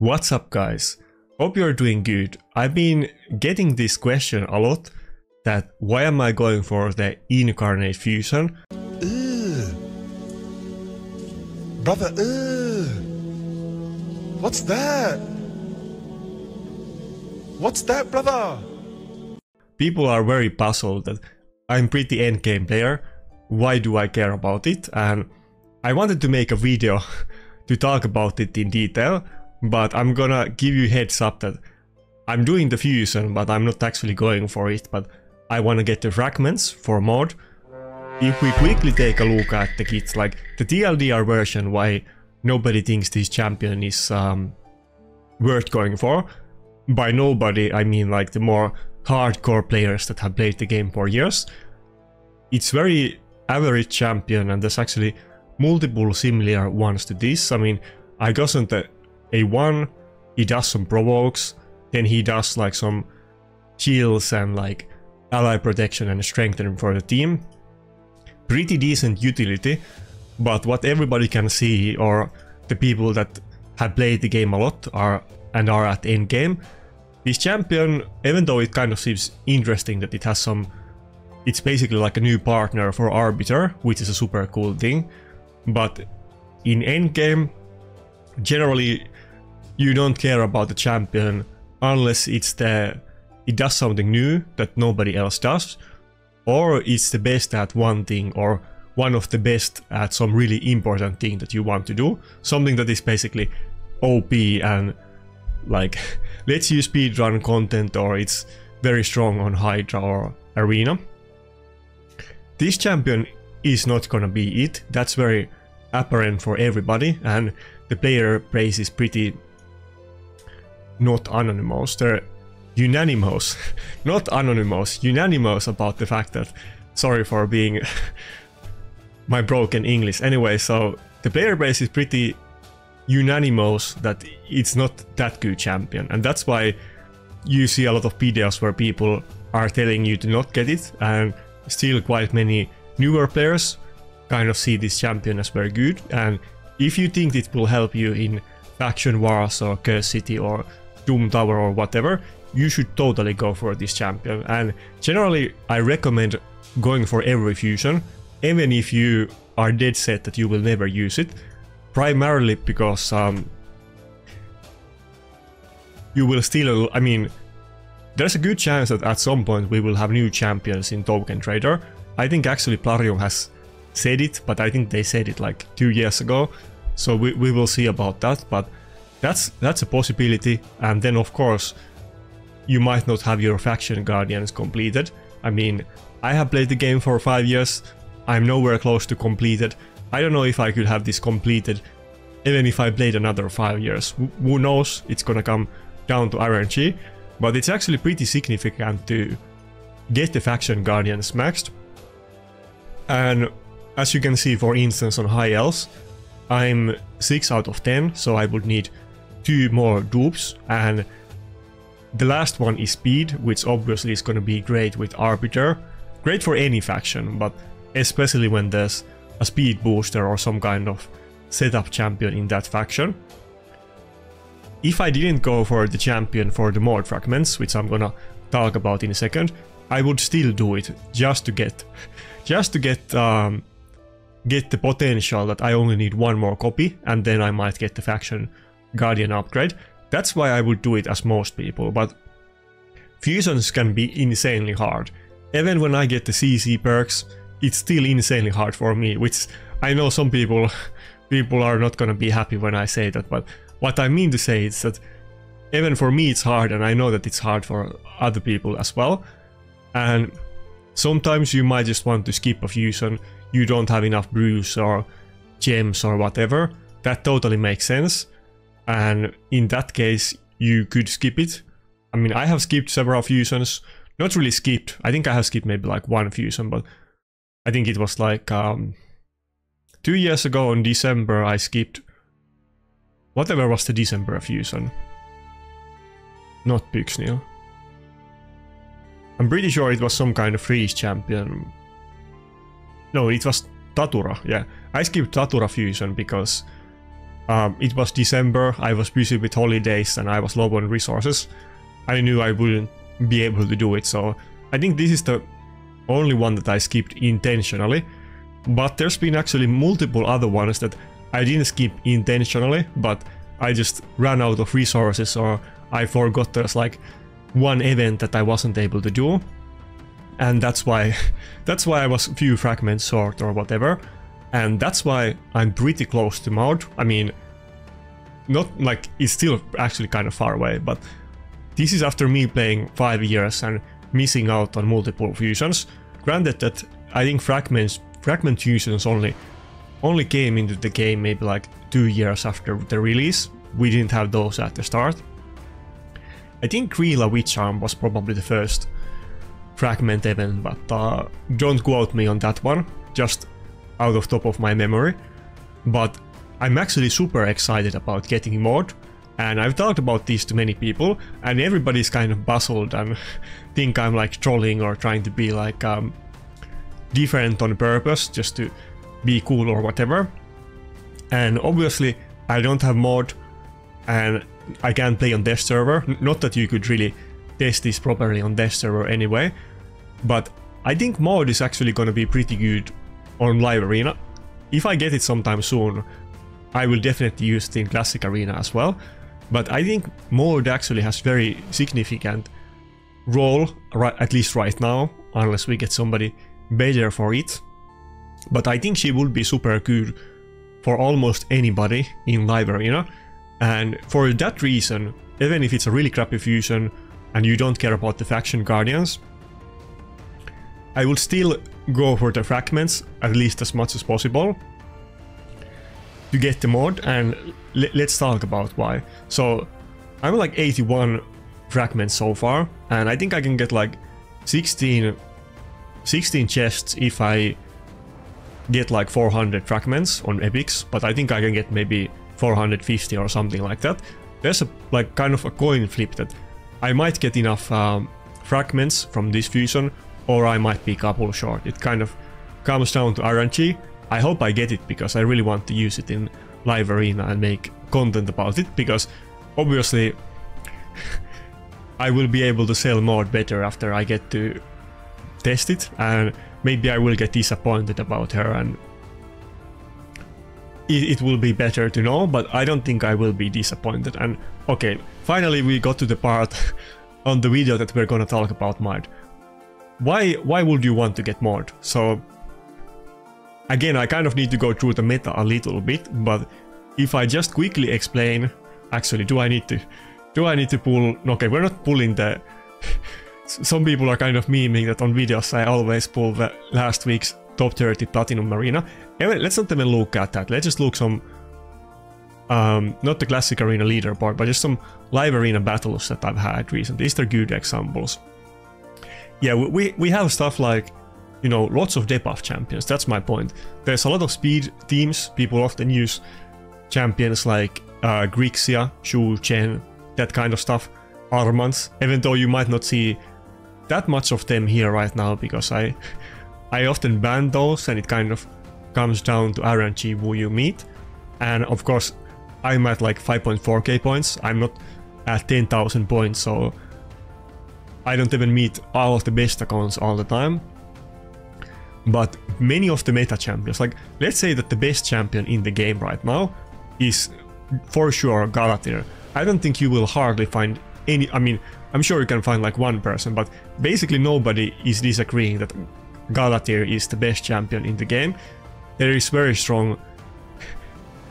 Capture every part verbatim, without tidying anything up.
What's up, guys? Hope you're doing good. I've been getting this question a lot, that why am I going for the Incarnate Fusion? Ugh. Brother, ugh. What's that? What's that, brother? People are very puzzled that I'm pretty endgame player, why do I care about it? And I wanted to make a video to talk about it in detail, but I'm gonna give you heads up that I'm doing the fusion, but I'm not actually going for it, but I wanna get the fragments for mod. If we quickly take a look at the kits, like the T L D R version, why nobody thinks this champion is um, worth going for. By nobody, I mean like the more hardcore players that have played the game for years. It's very average champion, and there's actually multiple similar ones to this. I mean, I wasn't the A one, he does some provokes, then he does like some shields and like ally protection and strengthening for the team. Pretty decent utility, but what everybody can see, or the people that have played the game a lot are and are at end game, this champion, even though it kind of seems interesting that it has some, it's basically like a new partner for Arbiter, which is a super cool thing, but in end game, generally, you don't care about the champion unless it's the it does something new that nobody else does, or it's the best at one thing, or one of the best at some really important thing that you want to do, something that is basically O P and like lets you speedrun content, or it's very strong on Hydra or Arena. This champion is not gonna be it. That's very apparent for everybody, and the player base is pretty not anonymous, they're unanimous, not anonymous, unanimous about the fact that, sorry for being my broken English, anyway, so the player base is pretty unanimous that it's not that good champion, and that's why you see a lot of videos where people are telling you to not get it, and still quite many newer players kind of see this champion as very good, and if you think it will help you in Faction Wars or Curse City or Doom Tower or whatever, you should totally go for this champion. And generally I recommend going for every fusion, even if you are dead set that you will never use it, primarily because um, you will still, I mean, there's a good chance that at some point we will have new champions in Token Trader. I think actually Plarium has said it, but I think they said it like two years ago. So we, we will see about that, but that's that's a possibility. And then of course you might not have your faction guardians completed. I mean, I have played the game for five years. I'm nowhere close to completed. I don't know if I could have this completed even if I played another five years. W who knows? It's gonna come down to R N G, but it's actually pretty significant to get the faction guardians maxed. And as you can see, for instance, on high elves, I'm six out of ten, so I would need two more dupes, and the last one is speed, which obviously is going to be great with Arbiter, great for any faction, but especially when there's a speed booster or some kind of setup champion in that faction. If I didn't go for the champion for the mod fragments, which I'm gonna talk about in a second, I would still do it just to get just to get um, get the potential that I only need one more copy, and then I might get the faction guardian upgrade. That's why I would do it as most people, but fusions can be insanely hard. Even when I get the C C perks, it's still insanely hard for me, which I know some people people are not gonna be happy when I say that, but what I mean to say is that even for me it's hard, and I know that it's hard for other people as well. And sometimes you might just want to skip a fusion, you don't have enough brews or gems or whatever, that totally makes sense, and in that case you could skip it. I mean, I have skipped several fusions, not really skipped, I think I have skipped maybe like one fusion, but I think it was like um, two years ago in December I skipped, whatever was the December fusion, not Pixnil. I'm pretty sure it was some kind of freeze champion. No, it was Tatura, yeah. I skipped Tatura fusion because Um, it was December, I was busy with holidays and I was low on resources. I knew I wouldn't be able to do it, so I think this is the only one that I skipped intentionally. But there's been actually multiple other ones that I didn't skip intentionally, but I just ran out of resources or I forgot there's like one event that I wasn't able to do. And that's why that's why I was a few fragments short or whatever. And that's why I'm pretty close to Maud. I mean, not like it's still actually kind of far away, but this is after me playing five years and missing out on multiple fusions. Granted that I think fragments fragment fusions only only came into the game maybe like two years after the release. We didn't have those at the start. I think Krilla Witch Arm was probably the first fragment event, but uh, don't quote me on that one, just out of top of my memory. But I'm actually super excited about getting Maud, and I've talked about this to many people, and everybody's kind of puzzled and think I'm like trolling or trying to be like um, different on purpose just to be cool or whatever. And obviously I don't have Maud and I can't play on dev server, not that you could really test this properly on dev server anyway, but I think Maud is actually gonna be pretty good on live arena. If I get it sometime soon, I will definitely use it in classic arena as well, but I think Maud actually has very significant role, at least right now, unless we get somebody better for it. But I think she would be super good for almost anybody in live arena, and for that reason, even if it's a really crappy fusion, and you don't care about the faction guardians, I will still go for the fragments at least as much as possible to get the mod. And let's talk about why. So I'm like eighty-one fragments so far, and I think I can get like sixteen chests if I get like four hundred fragments on epics, but I think I can get maybe four hundred fifty or something like that. There's a like kind of a coin flip that I might get enough um, fragments from this fusion, or I might be a couple short. It kind of comes down to R N G. I hope I get it, because I really want to use it in live arena and make content about it, because obviously I will be able to sell Maud better after I get to test it, and maybe I will get disappointed about her, and it will be better to know, but I don't think I will be disappointed. And okay, finally we got to the part on the video that we're gonna talk about Maud. Why why would you want to get Maud? So again, I kind of need to go through the meta a little bit, but if I just quickly explain, actually do I need to do I need to pull okay, we're not pulling the some people are kind of memeing that on videos I always pull the last week's top thirty Platinum Arena. Let's not even look at that, let's just look some, um, not the classic arena leaderboard, but just some live arena battles that I've had recently. These are good examples. Yeah, we, we have stuff like, you know, lots of debuff champions, that's my point. There's a lot of speed teams, people often use champions like uh, Grixia, Shu, Chen, that kind of stuff, Armans, even though you might not see that much of them here right now, because I... I often ban those, and it kind of comes down to R N G who you meet. And of course I'm at like five point four K points, I'm not at ten thousand points, so I don't even meet all of the best accounts all the time. But many of the meta champions, like let's say that the best champion in the game right now is for sure Galathir. I don't think you will hardly find any, I mean I'm sure you can find like one person, but basically nobody is disagreeing that Galathir is the best champion in the game. There is very strong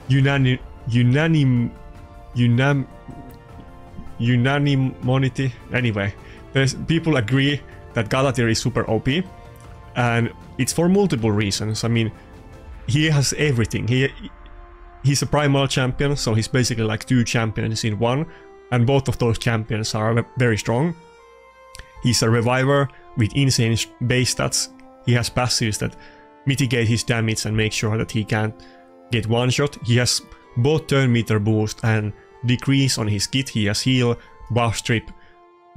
unanim unanim unam unanimity. Anyway, there's people agree that Galathir is super O P, and it's for multiple reasons. I mean, he has everything. He he's a primal champion, so he's basically like two champions in one, and both of those champions are very strong. He's a reviver with insane base stats. He has passives that mitigate his damage and make sure that he can't get one shot. He has both turn meter boost and decrease on his kit. He has heal, buff strip,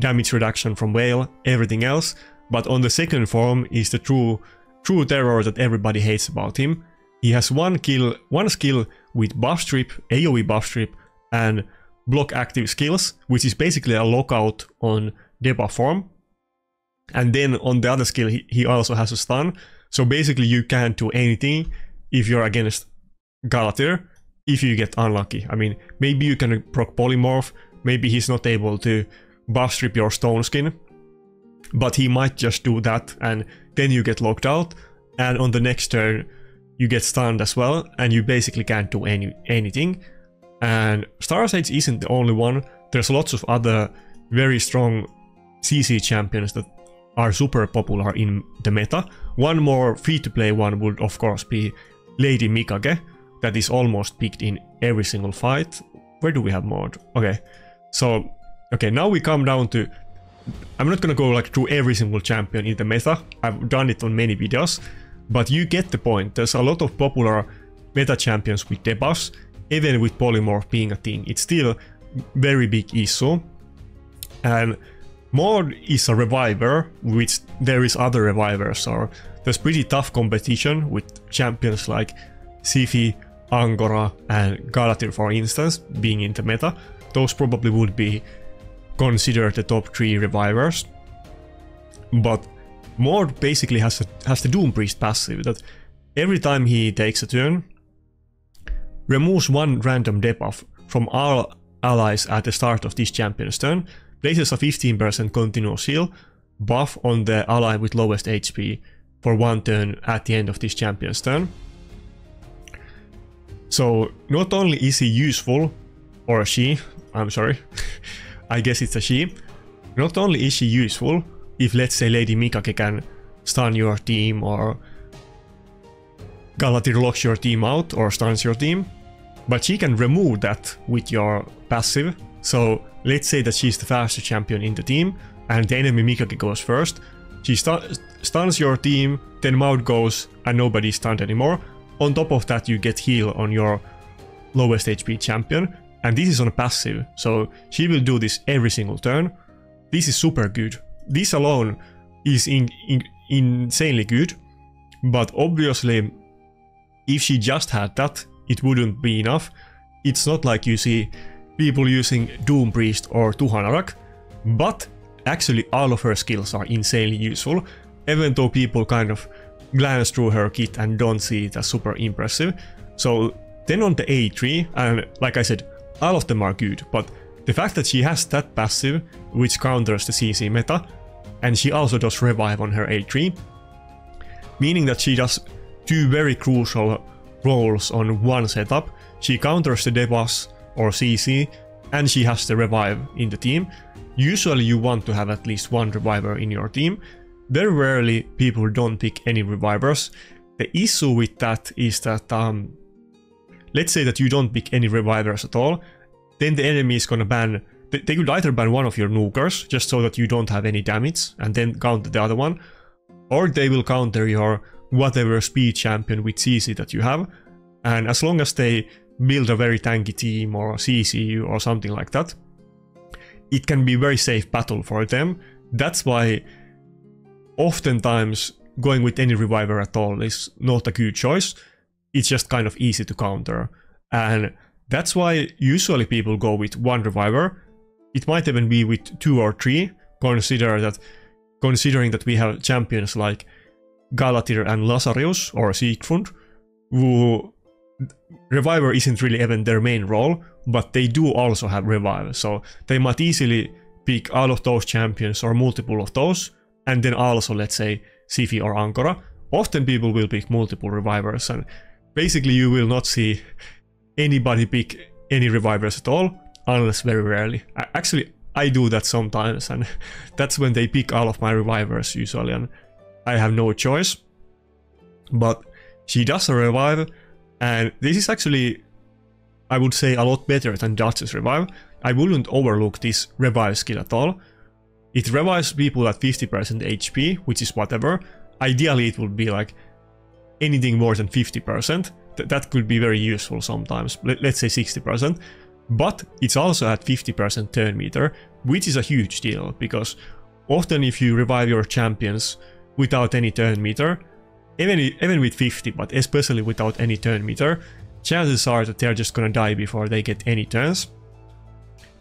damage reduction from Whale, everything else. But on the second form is the true true terror that everybody hates about him. He has one kill, one skill with buff strip, AoE buff strip, and block active skills, which is basically a lockout on debuff form. And then on the other skill, he, he also has a stun. So basically you can't do anything if you're against Galathir, if you get unlucky. I mean, maybe you can proc polymorph, maybe he's not able to buff strip your stone skin, but he might just do that, and then you get locked out, and on the next turn you get stunned as well, and you basically can't do any anything. And Starsage isn't the only one. There's lots of other very strong C C champions that are super popular in the meta. One more free-to-play one would of course be Lady Mikage, that is almost picked in every single fight. Where do we have Maud? Okay, so okay, now we come down to, I'm not gonna go like through every single champion in the meta, I've done it on many videos, but you get the point. There's a lot of popular meta champions with debuffs. Even with polymorph being a thing, it's still very big issue. And Maud is a reviver, which there is other revivers, or there's pretty tough competition with champions like Sifi, Angora and Galathir, for instance, being in the meta. Those probably would be considered the top three revivers. But Maud basically has a, has the Doom Priest passive that every time he takes a turn, removes one random debuff from all allies at the start of this champion's turn, places a fifteen percent continuous heal buff on the ally with lowest H P for one turn at the end of this champion's turn. So not only is he useful, or she, I'm sorry, I guess it's a she, not only is she useful if, let's say, Lady Mikage can stun your team, or Galathir locks your team out or stuns your team, but she can remove that with your passive. So let's say that she's the fastest champion in the team and the enemy Mikage goes first. She st stuns your team, then Maud goes and nobody's stunned anymore. On top of that, you get heal on your lowest H P champion, and this is on a passive, so she will do this every single turn. This is super good. This alone is in in insanely good, but obviously if she just had that, it wouldn't be enough. It's not like you see people using Doom Priest or Tuhanarak, but actually all of her skills are insanely useful, even though people kind of glance through her kit and don't see it as super impressive. So then on the A three, and like I said, all of them are good, but the fact that she has that passive, which counters the C C meta, and she also does revive on her A three, meaning that she does two very crucial roles on one setup. She counters the debuffs or C C, and she has the revive in the team. Usually you want to have at least one reviver in your team. Very rarely people don't pick any revivers. The issue with that is that um, let's say that you don't pick any revivers at all, then the enemy is gonna ban, they could either ban one of your nukers just so that you don't have any damage and then counter the other one, or they will counter your whatever speed champion with C C that you have. And as long as they build a very tanky team or C C or something like that, it can be a very safe battle for them. That's why oftentimes going with any reviver at all is not a good choice. It's just kind of easy to counter, and that's why usually people go with one reviver. It might even be with two or three, consider that, considering that we have champions like Galathir and Lasarius or Siegfund, who reviver isn't really even their main role, but they do also have revive, so they might easily pick all of those champions or multiple of those, and then also, let's say, Sifi or Ankora. Often people will pick multiple revivers, and basically you will not see anybody pick any revivers at all, unless very rarely. Actually, I do that sometimes, and that's when they pick all of my revivers usually, and I have no choice. But she does a revive, and this is actually, I would say, a lot better than Duchess revive. I wouldn't overlook this revive skill at all. It revives people at fifty percent H P, which is whatever. Ideally it would be like anything more than fifty percent. Th that could be very useful sometimes, L let's say sixty percent. But it's also at fifty percent turn meter, which is a huge deal, because often if you revive your champions without any turn meter, even, even with fifty, but especially without any turn meter, chances are that they're just gonna die before they get any turns.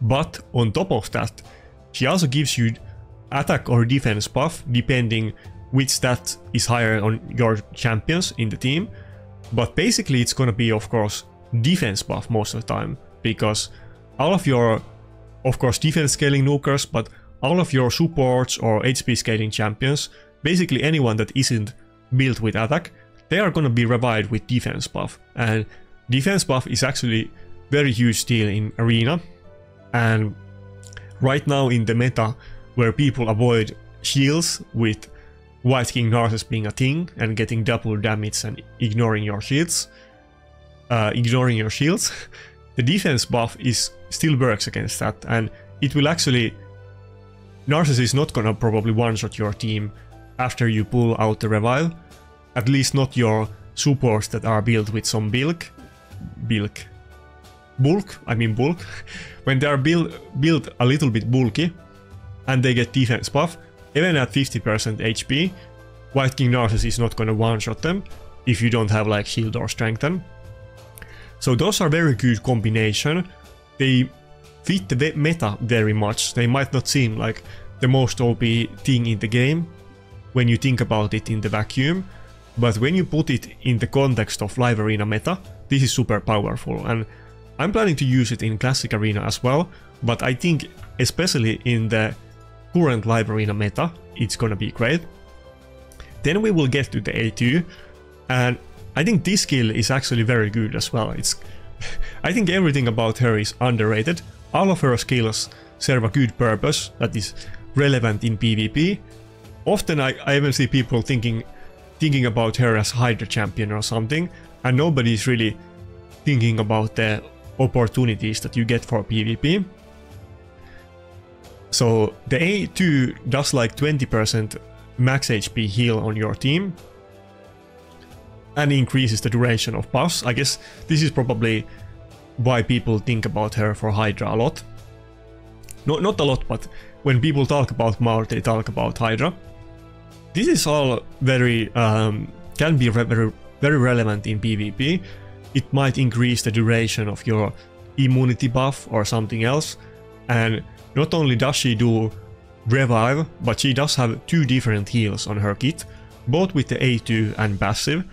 But on top of that, she also gives you attack or defense buff depending which stat is higher on your champions in the team. But basically it's gonna be, of course, defense buff most of the time, because all of your, of course, defense scaling nukers, but all of your supports or H P scaling champions, basically anyone that isn't built with attack, they are gonna be revived with defense buff. And defense buff is actually very huge deal in Arena. And right now in the meta, where people avoid shields with White King Narcissus being a thing and getting double damage and ignoring your shields, uh, ignoring your shields, the defense buff is still works against that, and it will actually, Narcissus is not gonna probably one-shot your team after you pull out the revive, at least not your supports that are built with some bulk, bulk, bulk, I mean bulk, when they are build, built a little bit bulky and they get defense buff, even at fifty percent H P, White King Narcissus is not gonna one-shot them if you don't have like shield or strengthen. So those are very good combination. They fit the meta very much. They might not seem like the most O P thing in the game when you think about it in the vacuum, but when you put it in the context of live arena meta, this is super powerful, and I'm planning to use it in classic arena as well, but I think especially in the current live arena meta, it's gonna be great. Then we will get to the A two, and I think this skill is actually very good as well. It's, I think everything about her is underrated. All of her skills serve a good purpose that is relevant in PvP. Often I, I even see people thinking thinking about her as Hydra champion or something, and nobody is really thinking about the opportunities that you get for PvP. So the A two does like twenty percent max H P heal on your team and increases the duration of buffs. I guess this is probably why people think about her for Hydra a lot. No, not a lot, but when people talk about Maud, they talk about Hydra. This is all very, um, can be re very, very relevant in PvP. It might increase the duration of your immunity buff or something else, and not only does she do revive, but she does have two different heals on her kit, both with the A two and passive.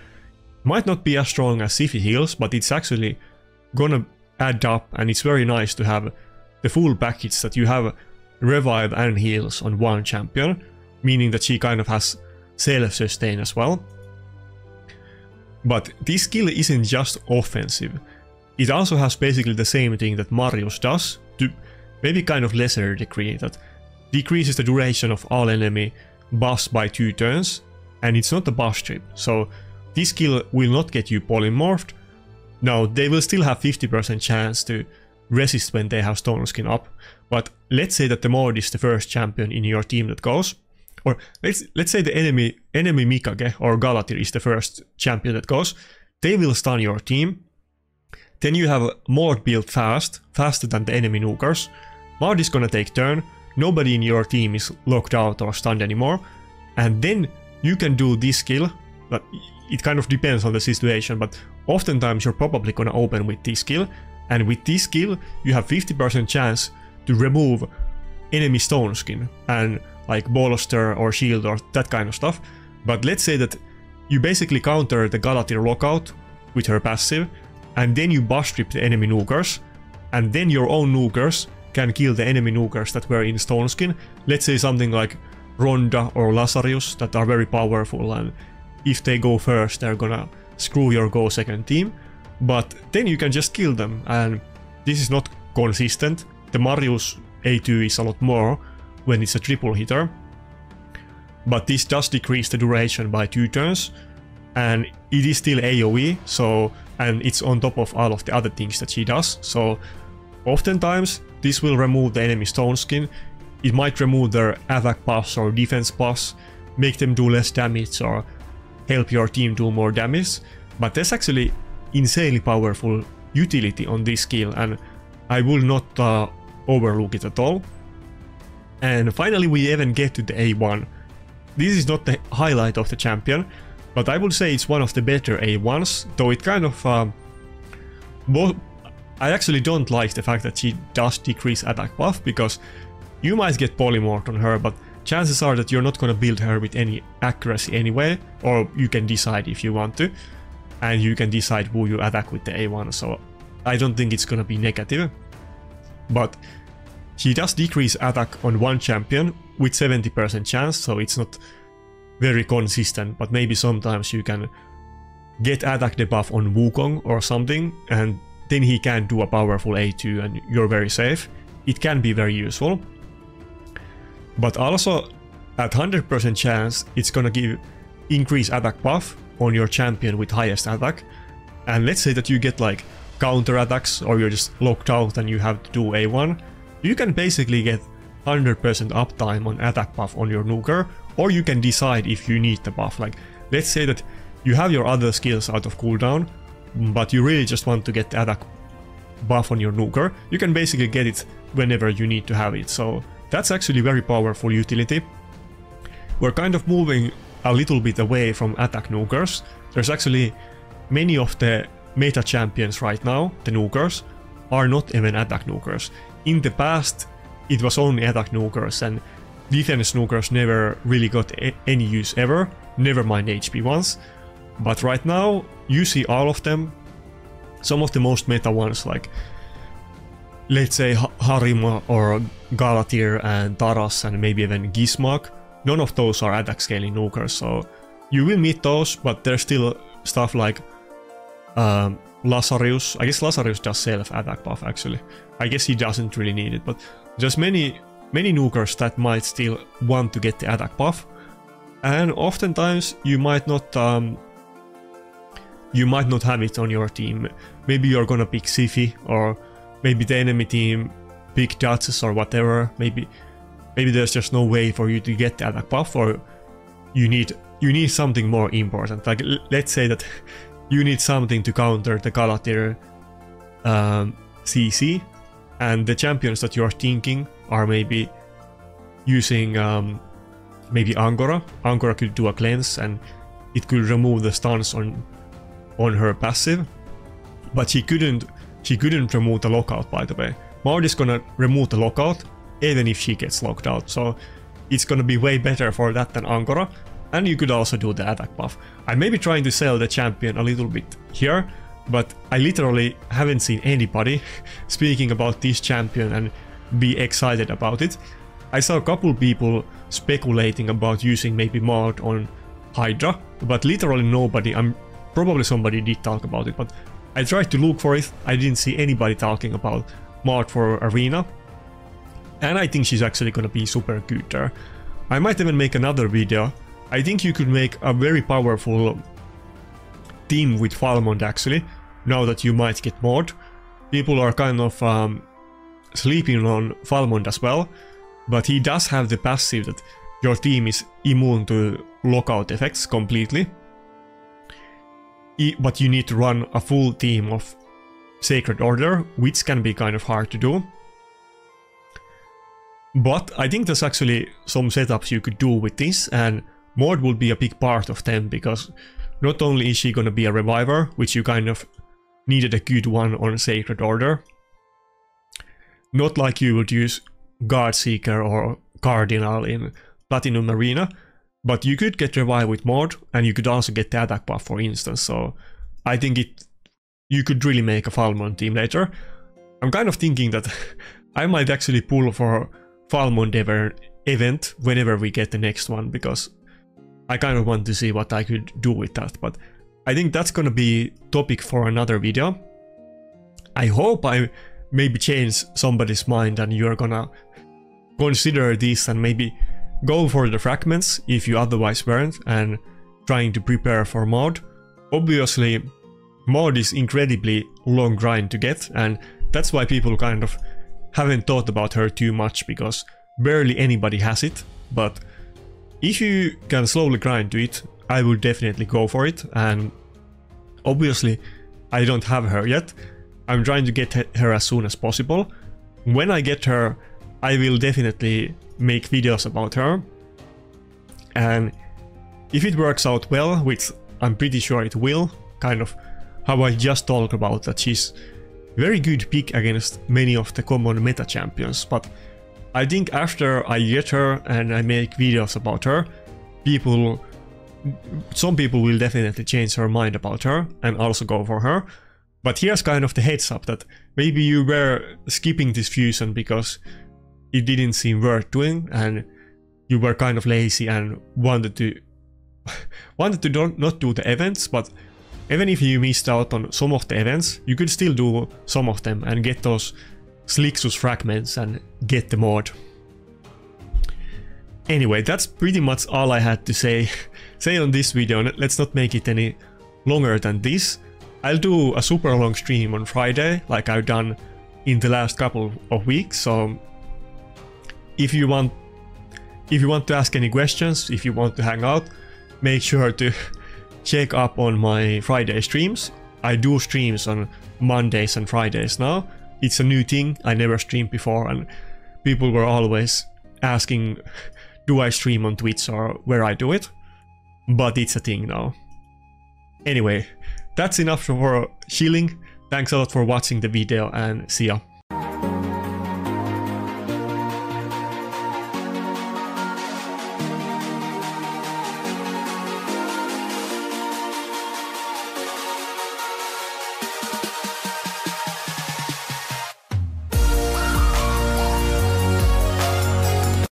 Might not be as strong as Sifi heals, but it's actually gonna add up, and it's very nice to have the full package that you have revive and heals on one champion, meaning that she kind of has self-sustain as well. But this skill isn't just offensive. It also has basically the same thing that Marius does, to maybe kind of lesser degree, that decreases the duration of all enemy buffs by two turns, and it's not a buff strip, so this skill will not get you polymorphed. Now, they will still have fifty percent chance to resist when they have Stone Skin up, but let's say that the Maud is the first champion in your team that goes, or let's let's say the enemy enemy Mikage or Galathir is the first champion that goes, they will stun your team. Then you have Maud built fast, faster than the enemy nukers. Maud is gonna take turn, nobody in your team is locked out or stunned anymore, and then you can do this skill, but it kind of depends on the situation, but oftentimes you're probably gonna open with this skill, and with this skill you have fifty percent chance to remove enemy stone skin and like bolster or shield or that kind of stuff. But let's say that you basically counter the Galathir lockout with her passive, and then you buff strip the enemy nukers, and then your own nukers can kill the enemy nukers that were in Stoneskin. Let's say something like Ronda or Lasarius that are very powerful, and if they go first they're gonna screw your go second team, but then you can just kill them, and this is not consistent. The Marius A two is a lot more when it's a triple hitter, but this does decrease the duration by two turns, and it is still AoE, so, and it's on top of all of the other things that she does, so oftentimes this will remove the enemy stone skin, it might remove their attack buffs or defense buffs, make them do less damage or help your team do more damage, but there's actually insanely powerful utility on this skill, and I will not uh, overlook it at all. And finally we even get to the A one. This is not the highlight of the champion, but I would say it's one of the better A ones, though it kind of... Um, I actually don't like the fact that she does decrease attack buff, because you might get polymorphed on her, but chances are that you're not going to build her with any accuracy anyway, or you can decide if you want to, and you can decide who you attack with the A one, so I don't think it's going to be negative. But she does decrease attack on one champion with seventy percent chance, so it's not very consistent, but maybe sometimes you can get attack debuff on Wukong or something, and then he can do a powerful A two and you're very safe. It can be very useful. But also, at one hundred percent chance, it's gonna give increased attack buff on your champion with highest attack. And let's say that you get like counter attacks or you're just locked out and you have to do A one. You can basically get one hundred percent uptime on attack buff on your nuker, or you can decide if you need the buff. Like, let's say that you have your other skills out of cooldown, but you really just want to get the attack buff on your nuker. You can basically get it whenever you need to have it, so that's actually very powerful utility. We're kind of moving a little bit away from attack nukers. There's actually many of the meta champions right now, the nukers, are not even attack nukers. In the past, it was only attack nukers, and defense nukers never really got any use ever, never mind H P ones. But right now, you see all of them. Some of the most meta ones, like let's say Harima or Galathir and Taras and maybe even Gizmak, none of those are attack scaling nukers, so you will meet those, but there's still stuff like um, Lasarius. I guess Lasarius does self attack buff actually. I guess he doesn't really need it, but there's many, many nukers that might still want to get the attack buff, and oftentimes you might not um, you might not have it on your team. Maybe you're gonna pick Sifi, or maybe the enemy team pick Duchess or whatever. Maybe maybe there's just no way for you to get the attack buff, or you need you need something more important. Like let's say that you need something to counter the Galathir um, C C, and the champions that you're thinking are maybe using um, maybe Angora. Angora could do a cleanse and it could remove the stuns on on her passive, but she couldn't she couldn't remove the lockout, by the way. Maud is gonna remove the lockout even if she gets locked out, so it's gonna be way better for that than Angora, and you could also do the attack buff. I may be trying to sell the champion a little bit here, but I literally haven't seen anybody speaking about this champion and be excited about it. I saw a couple people speculating about using maybe Maud on Hydra, but literally nobody. I'm Probably somebody did talk about it, but I tried to look for it. I didn't see anybody talking about Maud for Arena, and I think she's actually gonna be super good there. I might even make another video. I think you could make a very powerful team with Falmond actually, now that you might get Maud. People are kind of um, sleeping on Falmond as well, but he does have the passive that your team is immune to lockout effects completely. But you need to run a full team of Sacred Order, which can be kind of hard to do. But I think there's actually some setups you could do with this, and Maud would be a big part of them, because not only is she gonna be a reviver, which you kind of needed a good one on Sacred Order, not like you would use Guard Seeker or Cardinal in Platinum Arena, but you could get revive with Maud, and you could also get the attack buff, for instance, so I think it you could really make a Falmond team later. I'm kind of thinking that I might actually pull for Falmond ever, event whenever we get the next one, because I kind of want to see what I could do with that, but I think that's gonna be topic for another video. I hope I maybe change somebody's mind and you're gonna consider this and maybe go for the fragments if you otherwise weren't, and trying to prepare for Maud. Obviously, Maud is incredibly long grind to get, and that's why people kind of haven't thought about her too much, because barely anybody has it, but if you can slowly grind to it, I will definitely go for it. And obviously I don't have her yet. I'm trying to get her as soon as possible. When I get her, I will definitely make videos about her, and if it works out well, which I'm pretty sure it will, kind of how I just talked about, that she's very good pick against many of the common meta champions, but I think after I get her and I make videos about her, people, some people will definitely change her mind about her and also go for her. But here's kind of the heads up that maybe you were skipping this fusion because it didn't seem worth doing and you were kind of lazy and wanted to wanted to don't, not do the events, but even if you missed out on some of the events, you could still do some of them and get those Slixus fragments and get the mod. Anyway, that's pretty much all I had to say say on this video. Let's not make it any longer than this. I'll do a super long stream on Friday, like I've done in the last couple of weeks, so if you want if you want to ask any questions, if you want to hang out, make sure to check up on my Friday streams. I do streams on Mondays and Fridays now. It's a new thing, I never streamed before, and people were always asking, do I stream on Twitch or where I do it? But it's a thing now. Anyway, that's enough for shilling. Thanks a lot for watching the video and see ya.